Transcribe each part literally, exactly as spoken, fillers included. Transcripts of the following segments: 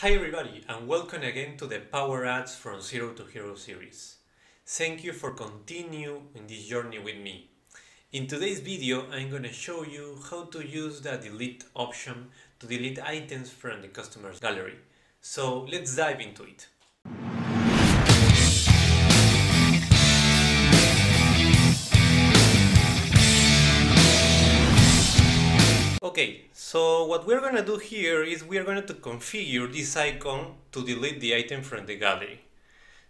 Hi everybody, and welcome again to the PowerApps from Zero to Hero series. Thank you for continuing in this journey with me. In today's video, I'm going to show you how to use the delete option to delete items from the customer's gallery. So let's dive into it. Okay, so what we're going to do here is we're going to configure this icon to delete the item from the gallery.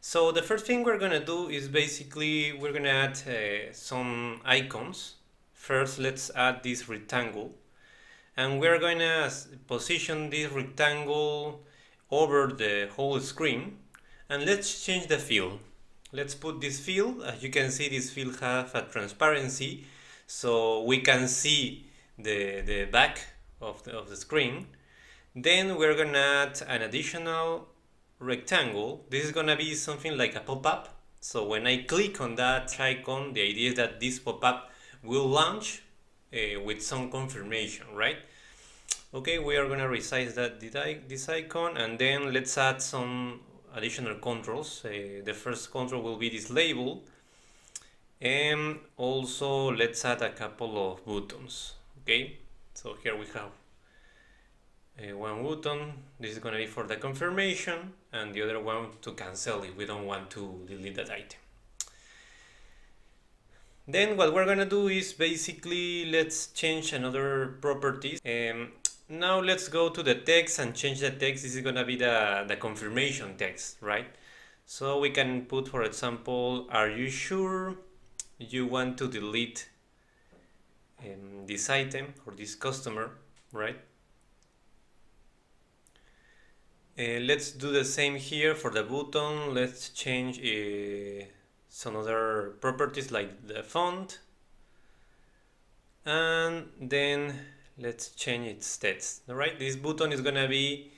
So the first thing we're going to do is basically we're going to add uh, some icons. First, let's add this rectangle. And we're going to position this rectangle over the whole screen. And let's change the fill. Let's put this fill. As you can see, this fill has a transparency, so we can see The, the back of the, of the screen. Then we're gonna add an additional rectangle. This is gonna be something like a pop-up, so when I click on that icon, the idea is that this pop-up will launch uh, with some confirmation, right? Okay, we are gonna resize that this icon, and then let's add some additional controls. Uh, the first control will be this label, and also let's add a couple of buttons. Okay, so here we have uh, one button. This is going to be for the confirmation, and the other one to cancel if we don't want to delete that item. Then what we're going to do is basically let's change another property. Um, now let's go to the text and change the text. This is going to be the, the confirmation text, right? So we can put, for example, are you sure you want to delete Um, this item or this customer, right? Uh, let's do the same here for the button. Let's change uh, some other properties like the font, and then let's change its text. All right, this button is gonna be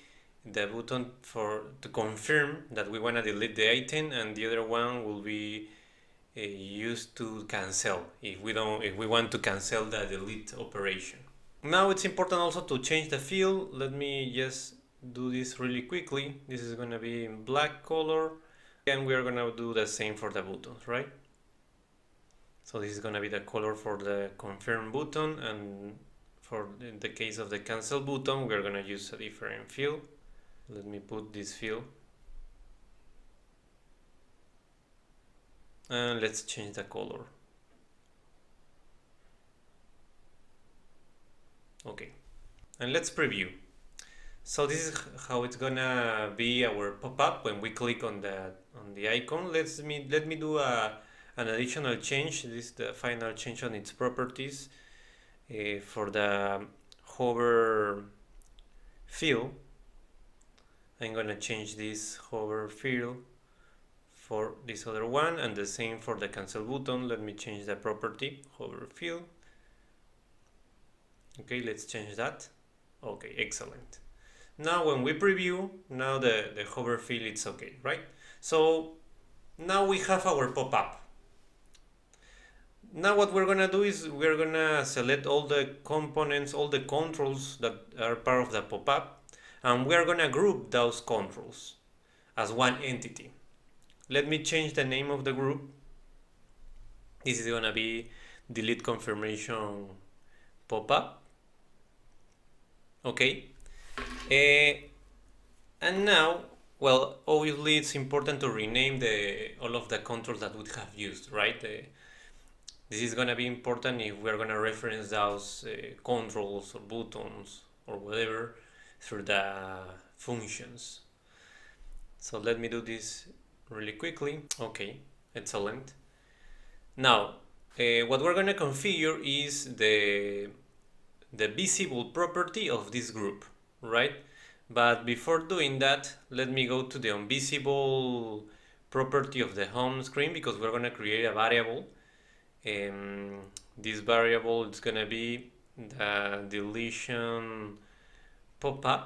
the button for to confirm that we want to delete the item, and the other one will be Uh, used to cancel if we don't if we want to cancel the delete operation. Now it's important also to change the field. Let me just do this really quickly. This is going to be in black color, and we are going to do the same for the buttons, right? So this is going to be the color for the confirm button, and for in the case of the cancel button we are going to use a different field. Let me put this field. And let's change the color. Okay, and let's preview. So this is how it's gonna be our pop-up when we click on the on the icon. Let's me let me do a an additional change. This is the final change on its properties uh, for the hover field. I'm gonna change this hover field for this other one, and the same for the cancel button. Let me change the property hover field. Okay, let's change that. Okay, excellent. Now when we preview, now the, the hover field it's okay, right? So now we have our pop-up. Now what we're gonna do is we're gonna select all the components, all the controls that are part of the pop-up, and we're gonna group those controls as one entity. Let me change the name of the group. This is gonna be delete confirmation pop-up. Okay. Uh, and now, well, obviously it's important to rename the all of the controls that we have used, right? Uh, this is gonna be important if we're gonna reference those uh, controls or buttons or whatever through the functions. So let me do this really quickly. Okay, excellent. Now, uh, what we're going to configure is the the visible property of this group, right? But before doing that, let me go to the invisible property of the home screen, because we're going to create a variable. Um, this variable is going to be the deletion pop-up,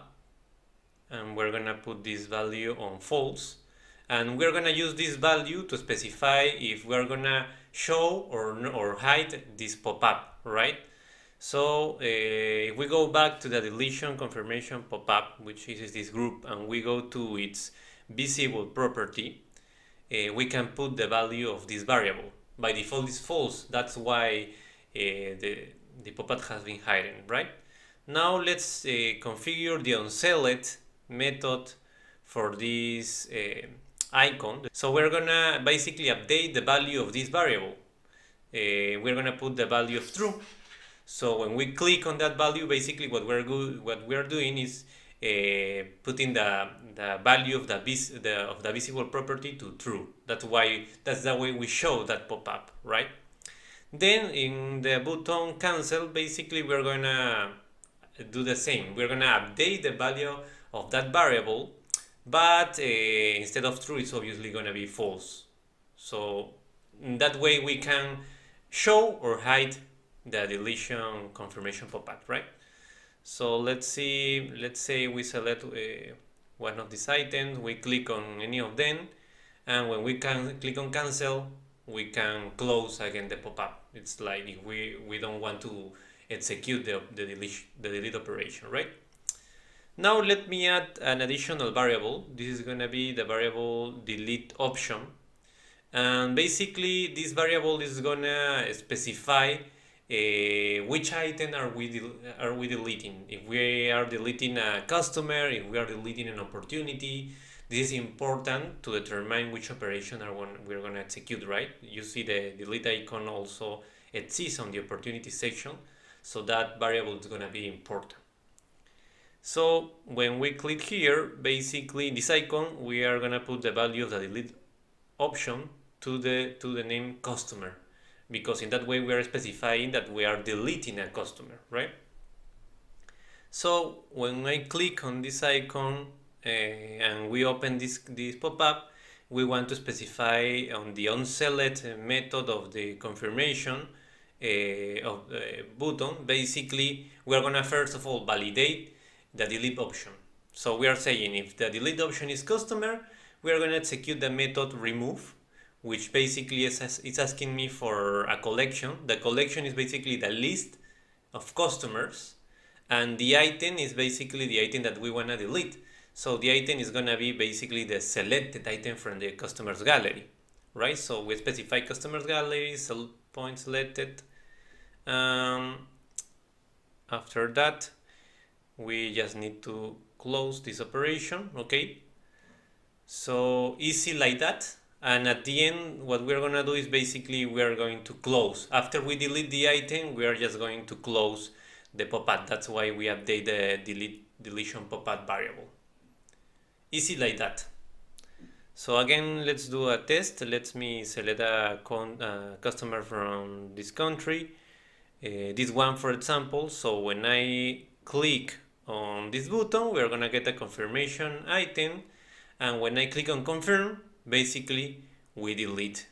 and we're going to put this value on false. And we're going to use this value to specify if we're going to show or, or hide this pop-up, right? So uh, if we go back to the deletion confirmation pop-up, which is this group, and we go to its visible property, uh, we can put the value of this variable. By default it's false, that's why uh, the, the pop-up has been hidden, right? Now let's uh, configure the onSelect method for this uh, icon. So we're gonna basically update the value of this variable. Uh, we're gonna put the value of true. So when we click on that value, basically what we're go what we're doing is uh, putting the the value of the, vis the of the visible property to true. That's why that's the way we show that pop up, right? Then in the button cancel, basically we're gonna do the same. We're gonna update the value of that variable, but uh, instead of true, it's obviously gonna be false. So in that way we can show or hide the deletion confirmation pop-up, right? So let's see, let's say we select uh, one of these items, we click on any of them, and when we can click on cancel, we can close again the pop-up. It's like if we, we don't want to execute the, the, delete, the delete operation, right? Now let me add an additional variable. This is gonna be the variable delete option. And basically this variable is gonna specify Uh, which item are we are we deleting? If we are deleting a customer, if we are deleting an opportunity, this is important to determine which operation are one we're going to execute, right? You see the delete icon also exists on the opportunity section, so that variable is going to be important. So when we click here, basically this icon, we are going to put the value of the delete option to the to the name customer, because in that way we are specifying that we are deleting a customer, right? So when I click on this icon uh, and we open this, this pop-up, we want to specify on the onSelect method of the confirmation uh, of the button. Basically, we are going to first of all validate the delete option. So we are saying if the delete option is customer, we are going to execute the method remove, which basically is, is asking me for a collection. The collection is basically the list of customers, and the item is basically the item that we want to delete. So the item is going to be basically the selected item from the customers gallery, right? So we specify customers gallery, select point selected. Um, after that, we just need to close this operation, okay? So easy like that. And at the end, what we're gonna do is basically we are going to close. After we delete the item, we are just going to close the pop-up. That's why we update the delete deletion pop-up variable. Easy like that. So again, let's do a test. Let me select a con uh, customer from this country. Uh, this one, for example. So when I click on this button, we're gonna get a confirmation item. And when I click on confirm, basically we delete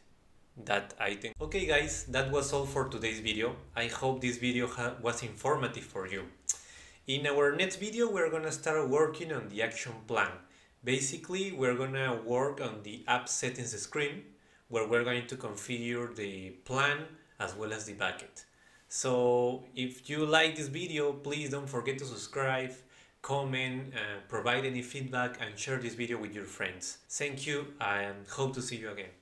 that item. Okay guys, that was all for today's video. I hope this video was informative for you. In our next video, we're gonna start working on the action plan. Basically, we're gonna work on the app settings screen, where we're going to configure the plan as well as the bucket. So if you like this video, please don't forget to subscribe, comment, uh, provide any feedback, and share this video with your friends. Thank you, and hope to see you again.